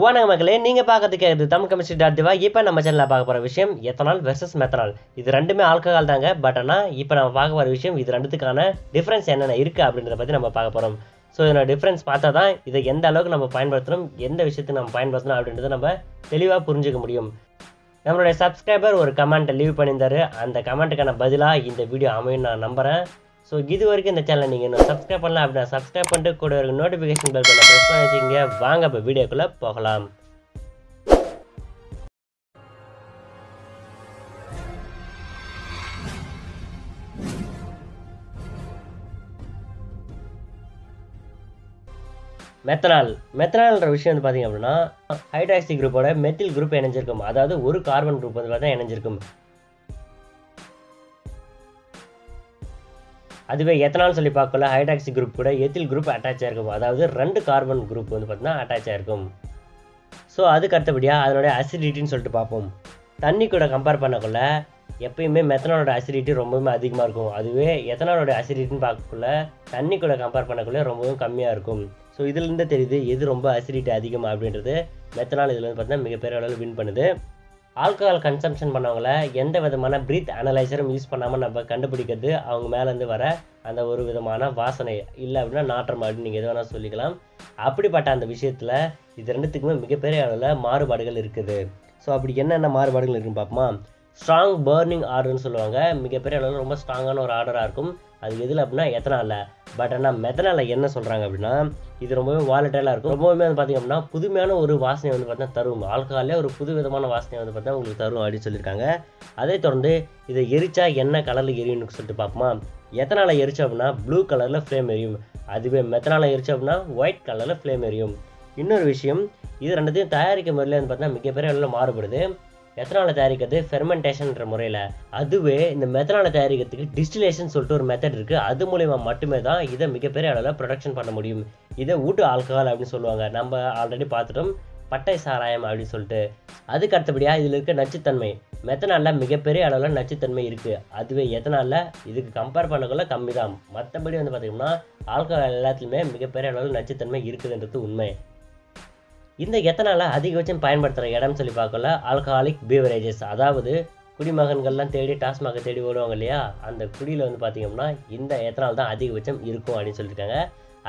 வணக்கம் மக்களே, நீங்கள் பார்க்கறது கேட்குறது தமிழ் கெமிஸ்ட்ரி டாட் திவா. இப்போ நம்ம சேனலில் பார்க்க போகிற விஷயம் எத்தனால் வெர்சஸ் மெத்தனால். இது ரெண்டுமே ஆல்கஹால் தாங்க. பட் ஆனால் இப்போ நம்ம பார்க்க போகிற விஷயம் இது ரெண்டுத்துக்கான டிஃப்ரென்ஸ் என்னென்ன இருக்குது அப்படின்றத பற்றி நம்ம பார்க்க போகிறோம். ஸோ இதோட டிஃப்ரென்ஸ் பார்த்தா தான் இதை எந்த அளவுக்கு நம்ம பயன்படுத்தணும், எந்த விஷயத்துக்கு நம்ம பயன்படுத்தணும் அப்படின்றத நம்ம தெளிவாக புரிஞ்சுக்க முடியும். நம்மளுடைய சப்ஸ்கிரைபர் ஒரு கமெண்ட்டை லீவ் பண்ணியிருந்தார். அந்த கமெண்ட்டுக்கான பதிலாக இந்த வீடியோ அமையும் நான் நம்புகிறேன். ஸோ இது வரைக்கும் இந்த சேனலை நீங்கள் இன்னும் சப்ஸ்கிரைப் பண்ணலாம் அப்படின்னா சப்ஸ்கிரைப் பண்ணிட்டு கூட ஒரு நோட்டிஃபிகேஷன் பெல் பண்ண ப்ரெஸ் பண்ணி வச்சுக்கிங்க. வாங்க இப்போ வீடியோக்குள்ளே போகலாம். மெத்தனால் மெத்தனால்ன்ற விஷயம் வந்து பார்த்திங்க அப்படின்னா ஹைட்ராக்சி குரூப்போட மெத்தில் குரூப் இணைஞ்சிருக்கும். அதாவது ஒரு கார்பன் குரூப் வந்து பார்த்தா இணைஞ்சிருக்கும். அதுவே எத்தனால் சொல்லி பார்க்கல ஹைட்ராக்சி குரூப் கூட எத்தில் குரூப் அட்டாச் ஆகிருக்கும். அதாவது ரெண்டு கார்பன் குரூப் வந்து பார்த்தீங்கன்னா அட்டாச் ஆகிருக்கும். ஸோ அதுக்கு அடுத்தபடியாக அதனுடைய அசிடிட்டின்னு சொல்லிட்டு பார்ப்போம். தண்ணி கூட கம்பேர் பண்ணக்குள்ள எப்பயுமே மெத்தனாலோட அசிடிட்டி ரொம்பவுமே அதிகமாக இருக்கும். அதுவே எத்தனாலோட அசிடிட்டின்னு பார்க்கக்குள்ள தண்ணி கூட கம்பேர் பண்ணக்குள்ளே ரொம்பவும் கம்மியாக இருக்கும். ஸோ இதுலேருந்து தெரியுது எது ரொம்ப அசிடிட்டி அதிகமாக அப்படின்றது. மெத்தனால் இதில் வந்து பார்த்தீங்கன்னா மிகப்பெரிய அளவில் வின் பண்ணுது. ஆல்கஹால் கன்சம்ஷன் பண்ணவங்கள எந்த விதமான ப்ரீத் அனலைசரும் யூஸ் பண்ணாமல் நம்ம கண்டுபிடிக்கிறது அவங்க மேலேருந்து வர அந்த ஒரு விதமான வாசனை இல்லை அப்படின்னா நாற்றம் அப்படின்னு நீங்கள் எது வேணால் சொல்லிக்கலாம். அப்படிப்பட்ட அந்த விஷயத்தில் இது ரெண்டுத்துக்குமே மிகப்பெரிய அளவில் மாறுபாடுகள் இருக்குது. ஸோ அப்படி என்னென்ன மாறுபாடுகள் இருக்குன்னு பார்ப்போமா. ஸ்ட்ராங் பர்னிங் ஆர்டர்னு சொல்லுவாங்க. மிகப்பெரிய அளவில் ரொம்ப ஸ்ட்ராங்கான ஒரு ஆர்டராக இருக்கும். அது எதில் அப்படின்னா எத்தனாலில். பட் ஆனால் மெத்தனாலில் என்ன சொல்கிறாங்க அப்படின்னா இது ரொம்பவே வாலட்டைலாக இருக்கும். ரொம்பவுமே வந்து பார்த்திங்க அப்படின்னா புதுமையான ஒரு வாசனை வந்து பார்த்தா தரும். ஆல்கஹாலே ஒரு புது விதமான வாசனை வந்து பார்த்தா உங்களுக்கு தரும் அப்படின்னு சொல்லியிருக்காங்க. அதே தொடர்ந்து இதை எரிச்சா என்ன கலரில் எரியும்னு சொல்லிட்டு பார்ப்போமா. எத்தனாலில் எரிச்சோம் அப்படின்னா ப்ளூ கலரில் ஃப்ளேம் எரியும். அதுவே மெத்தனாலில் எரிச்சோம் அப்படின்னா ஒயிட் கலரில் ஃப்ளேம் எரியும். இன்னொரு விஷயம், இது ரெண்டுத்தையும் தயாரிக்கும் முறையில் வந்து பார்த்தா மிகப்பெரிய அளவில் மாறுபடுது. எத்தனாலை தயாரிக்கிறது ஃபெர்மெண்டேஷன்ற முறையில், அதுவே இந்த மெத்தனாலை தயாரிக்கிறதுக்கு டிஸ்டிலேஷன் சொல்லிட்டு ஒரு மெத்தட் இருக்குது. அது மூலமா மட்டுமே தான் இதை மிகப்பெரிய அளவில் ப்ரொடக்ஷன் பண்ண முடியும். இதை ஊட்டு ஆல்கஹால் அப்படின்னு சொல்லுவாங்க. நம்ம ஆல்ரெடி பார்த்துட்டோம் பட்டை சாராயம் அப்படின்னு சொல்லிட்டு. அதுக்கு அடுத்தபடியாக இதில் இருக்க நச்சுத்தன்மை, மெத்தனாலில் மிகப்பெரிய அளவில் நச்சுத்தன்மை இருக்குது. அதுவே எத்தனாலில் இதுக்கு கம்பேர் பண்ணக்குள்ள கம்மி தான். மற்றபடி வந்து பார்த்திங்கன்னா ஆல்கஹால் எல்லாத்துலேயுமே மிகப்பெரிய அளவில் நச்சுத்தன்மை இருக்குதுன்றது உண்மை. இந்த எத்தனாலை அதிகபட்சம் பயன்படுத்துகிற இடம்னு சொல்லி பார்க்கல ஆல்கஹாலிக் பீவரேஜஸ், அதாவது குடிமகன்கள்லாம் தேடி டாஸ்மாக தேடி ஓடுவாங்க இல்லையா, அந்த குடியில் வந்து பார்த்திங்கன்னா இந்த எத்தனால் தான் அதிகபட்சம் இருக்கும் அப்படின்னு சொல்லியிருக்காங்க.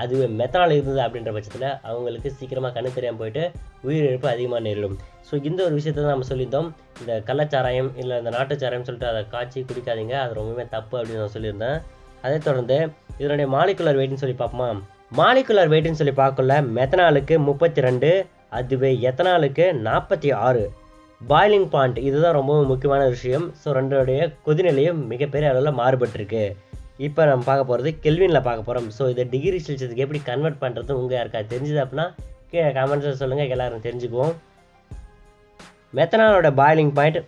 அதுவே மெத்தனால் இருந்தது அப்படின்ற பட்சத்தில் அவங்களுக்கு சீக்கிரமாக கண்ணு தெரியாமல் போயிட்டு உயிரிழப்பு அதிகமாக நேரிடும். ஸோ இந்த ஒரு விஷயத்த நம்ம சொல்லியிருந்தோம். இந்த கள்ளச்சாராயம் இல்லை இந்த நாட்டுச்சாராயம் சொல்லிட்டு அதை காய்ச்சி குடிக்காதீங்க, அது ரொம்பவே தப்பு அப்படின்னு நான் சொல்லியிருந்தேன். அதை தொடர்ந்து இதனுடைய மாலிகுலர் வெயிட்னு சொல்லி பார்ப்போமா. மாலிகுலர் வெயிட்னு சொல்லி பார்க்கல மெத்தனாலுக்கு 32, அதுவே எத்தனாலுக்கு 46. பாய்லிங் பாயிண்ட் இதுதான் ரொம்பவும் முக்கியமான விஷயம். ஸோ ரெண்டுடைய கொதிநிலையும் மிகப்பெரிய அளவில் மாறுபட்டிருக்கு. இப்போ நம்ம பார்க்க போகிறது கெல்வினில் பார்க்க போகிறோம். ஸோ இதை டிகிரி செல்சியஸுக்கு எப்படி கன்வெர்ட் பண்ணுறது உங்கள் யாருக்கா தெரிஞ்சுது அப்படின்னா கீழே கமெண்ட்ஸில் சொல்லுங்கள், எல்லோரும் தெரிஞ்சுக்குவோம். மெத்தனாலோட பாய்லிங் பாயிண்ட்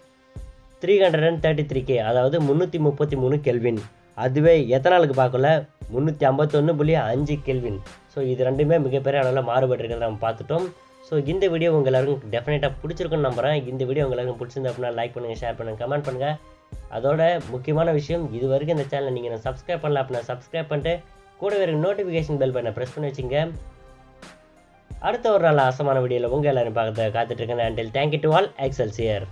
333 K, அதாவது 333 கெல்வின். அதுவே எத்தனாலுக்கு பார்க்கல 351.5 கெல்வின். ஸோ இது ரெண்டுமே மிகப்பெரிய அளவில் மாறுபட்டிருக்கிறத நம்ம பார்த்துட்டோம். ஸோ இந்த வீடியோ உங்கள் எல்லாருக்கும் டெஃபினட்டாக பிடிச்சிருக்குன்னு நம்புகிறேன். இந்த வீடியோ உங்கள் எல்லாருக்கும் பிடிச்சிருந்தா அப்படின்னா லைக் பண்ணுங்கள், ஷேர் பண்ணுங்கள், கமெண்ட் பண்ணுங்கள். அதோட முக்கியமான விஷயம், இது வரைக்கும் இந்த சேனலை நீங்கள் நான் சப்ஸ்கிரைப் பண்ணல அப்படின்னா சப்ஸ்கிரைப் பண்ணிட்டு கூட வேறு நோட்டிஃபிகேஷன் பெல் பண்ண ப்ரெஸ் பண்ணி வச்சுங்க. அடுத்த ஒரு நல்ல அசமான வீடியோவில் உங்கள் எல்லாரும் பார்க்கறத காத்துட்ருக்கேன். Until thank you to all. எக்ஸல்சியர்.